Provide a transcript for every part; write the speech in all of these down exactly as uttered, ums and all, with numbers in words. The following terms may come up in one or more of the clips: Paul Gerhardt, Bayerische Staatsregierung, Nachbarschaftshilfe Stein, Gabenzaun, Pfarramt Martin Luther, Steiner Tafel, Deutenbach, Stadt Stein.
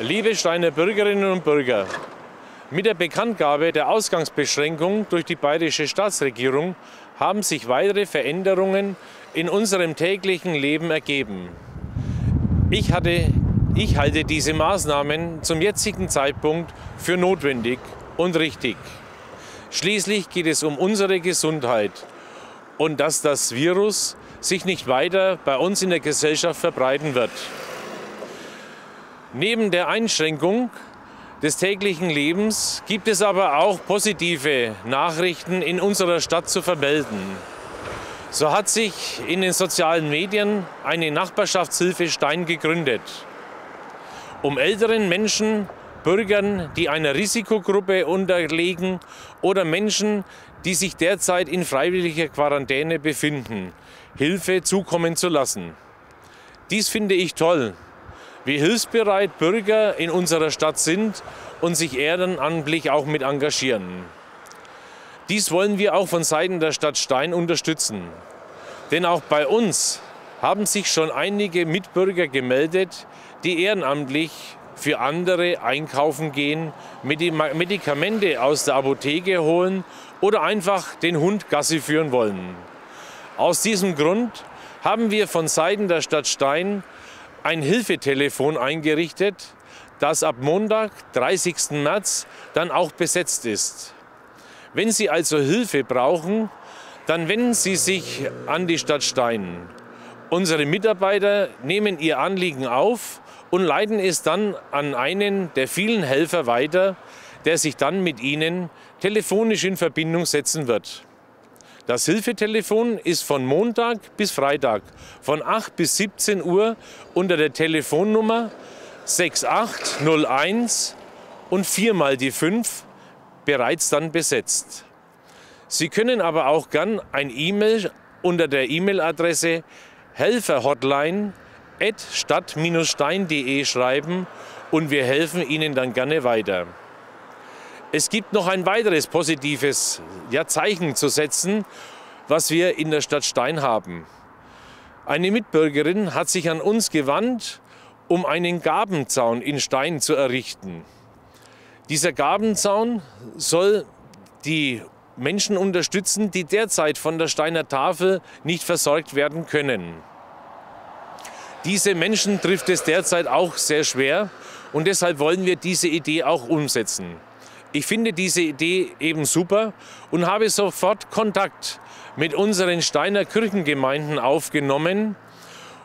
Liebe Steiner Bürgerinnen und Bürger, mit der Bekanntgabe der Ausgangsbeschränkung durch die Bayerische Staatsregierung haben sich weitere Veränderungen in unserem täglichen Leben ergeben. Ich, hatte, ich halte diese Maßnahmen zum jetzigen Zeitpunkt für notwendig und richtig. Schließlich geht es um unsere Gesundheit und dass das Virus sich nicht weiter bei uns in der Gesellschaft verbreiten wird. Neben der Einschränkung des täglichen Lebens gibt es aber auch positive Nachrichten in unserer Stadt zu vermelden. So hat sich in den sozialen Medien eine Nachbarschaftshilfe Stein gegründet, um älteren Menschen, Bürgern, die einer Risikogruppe unterliegen oder Menschen, die sich derzeit in freiwilliger Quarantäne befinden, Hilfe zukommen zu lassen. Dies finde ich toll, wie hilfsbereit Bürger in unserer Stadt sind und sich ehrenamtlich auch mit engagieren. Dies wollen wir auch von Seiten der Stadt Stein unterstützen. Denn auch bei uns haben sich schon einige Mitbürger gemeldet, die ehrenamtlich für andere einkaufen gehen, Medikamente aus der Apotheke holen oder einfach den Hund Gassi führen wollen. Aus diesem Grund haben wir von Seiten der Stadt Stein ein Hilfetelefon eingerichtet, das ab Montag, dreißigsten März, dann auch besetzt ist. Wenn Sie also Hilfe brauchen, dann wenden Sie sich an die Stadt Stein. Unsere Mitarbeiter nehmen Ihr Anliegen auf und leiten es dann an einen der vielen Helfer weiter, der sich dann mit Ihnen telefonisch in Verbindung setzen wird. Das Hilfetelefon ist von Montag bis Freitag von acht bis siebzehn Uhr unter der Telefonnummer sechs acht null eins und viermal die fünf bereits dann besetzt. Sie können aber auch gern ein E-Mail unter der E-Mail-Adresse helferhotline at stadt stein punkt de schreiben und wir helfen Ihnen dann gerne weiter. Es gibt noch ein weiteres positives ja, Zeichen zu setzen, was wir in der Stadt Stein haben. Eine Mitbürgerin hat sich an uns gewandt, um einen Gabenzaun in Stein zu errichten. Dieser Gabenzaun soll die Menschen unterstützen, die derzeit von der Steiner Tafel nicht versorgt werden können. Diese Menschen trifft es derzeit auch sehr schwer und deshalb wollen wir diese Idee auch umsetzen. Ich finde diese Idee eben super und habe sofort Kontakt mit unseren Steiner Kirchengemeinden aufgenommen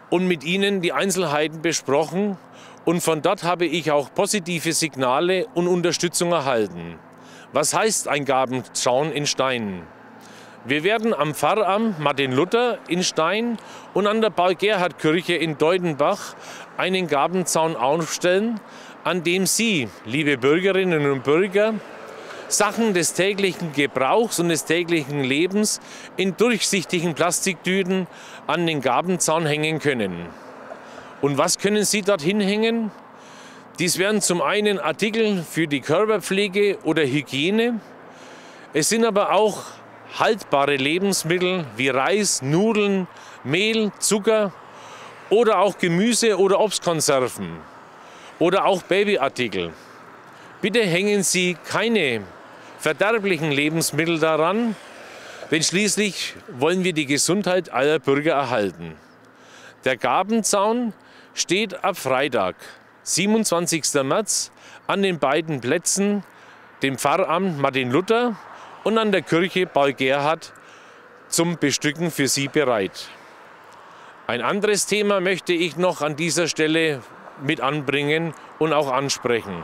und mit ihnen die Einzelheiten besprochen. Und von dort habe ich auch positive Signale und Unterstützung erhalten. Was heißt ein Gabenzaun in Stein? Wir werden am Pfarramt Martin Luther in Stein und an der Paul-Gerhardt-Kirche in Deutenbach einen Gabenzaun aufstellen, an dem Sie, liebe Bürgerinnen und Bürger, Sachen des täglichen Gebrauchs und des täglichen Lebens in durchsichtigen Plastiktüten an den Gabenzaun hängen können. Und was können Sie dorthin hängen? Dies wären zum einen Artikel für die Körperpflege oder Hygiene. Es sind aber auch haltbare Lebensmittel wie Reis, Nudeln, Mehl, Zucker oder auch Gemüse- oder Obstkonserven. Oder auch Babyartikel. Bitte hängen Sie keine verderblichen Lebensmittel daran, denn schließlich wollen wir die Gesundheit aller Bürger erhalten. Der Gabenzaun steht ab Freitag, siebenundzwanzigsten März, an den beiden Plätzen, dem Pfarramt Martin Luther und an der Kirche Paul Gerhardt, zum Bestücken für Sie bereit. Ein anderes Thema möchte ich noch an dieser Stelle mit anbringen und auch ansprechen.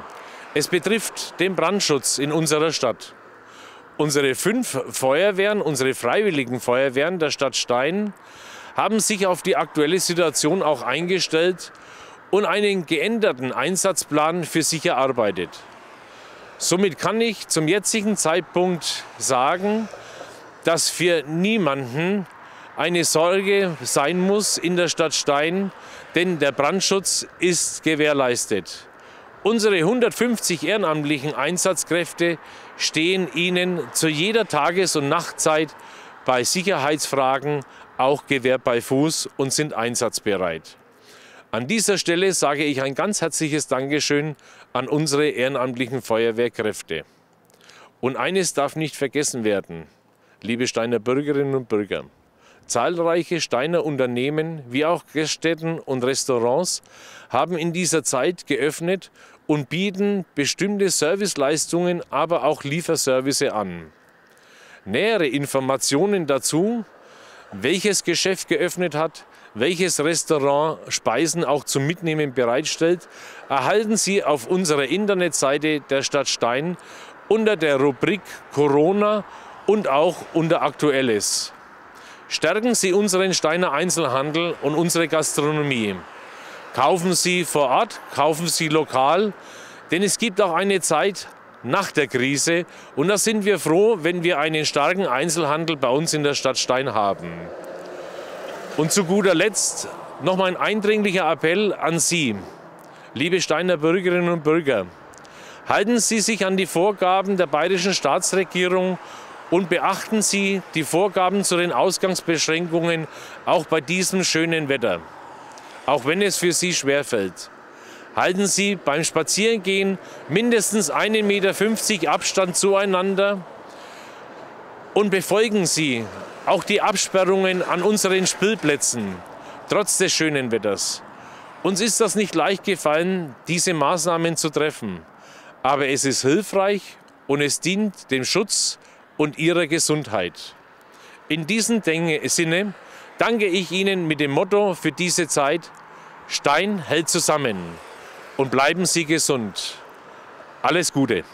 Es betrifft den Brandschutz in unserer Stadt. Unsere fünf Feuerwehren, unsere freiwilligen Feuerwehren der Stadt Stein haben sich auf die aktuelle Situation auch eingestellt und einen geänderten Einsatzplan für sich erarbeitet. Somit kann ich zum jetzigen Zeitpunkt sagen, dass für niemanden eine Sorge sein muss in der Stadt Stein, denn der Brandschutz ist gewährleistet. Unsere hundertfünfzig ehrenamtlichen Einsatzkräfte stehen Ihnen zu jeder Tages- und Nachtzeit bei Sicherheitsfragen auch Gewehr bei Fuß und sind einsatzbereit. An dieser Stelle sage ich ein ganz herzliches Dankeschön an unsere ehrenamtlichen Feuerwehrkräfte. Und eines darf nicht vergessen werden, liebe Steiner Bürgerinnen und Bürger. Zahlreiche Steiner Unternehmen wie auch Gaststätten und Restaurants haben in dieser Zeit geöffnet und bieten bestimmte Serviceleistungen, aber auch Lieferservice an. Nähere Informationen dazu, welches Geschäft geöffnet hat, welches Restaurant Speisen auch zum Mitnehmen bereitstellt, erhalten Sie auf unserer Internetseite der Stadt Stein unter der Rubrik Corona und auch unter Aktuelles. Stärken Sie unseren Steiner Einzelhandel und unsere Gastronomie. Kaufen Sie vor Ort, kaufen Sie lokal, denn es gibt auch eine Zeit nach der Krise und da sind wir froh, wenn wir einen starken Einzelhandel bei uns in der Stadt Stein haben. Und zu guter Letzt noch mein eindringlicher Appell an Sie, liebe Steiner Bürgerinnen und Bürger. Halten Sie sich an die Vorgaben der Bayerischen Staatsregierung und beachten Sie die Vorgaben zu den Ausgangsbeschränkungen auch bei diesem schönen Wetter, auch wenn es für Sie schwerfällt. Halten Sie beim Spazierengehen mindestens einen Meter fünfzig Abstand zueinander und befolgen Sie auch die Absperrungen an unseren Spielplätzen, trotz des schönen Wetters. Uns ist das nicht leicht gefallen, diese Maßnahmen zu treffen, aber es ist hilfreich und es dient dem Schutz und Ihrer Gesundheit. In diesem Sinne danke ich Ihnen mit dem Motto für diese Zeit: Stein hält zusammen und bleiben Sie gesund. Alles Gute!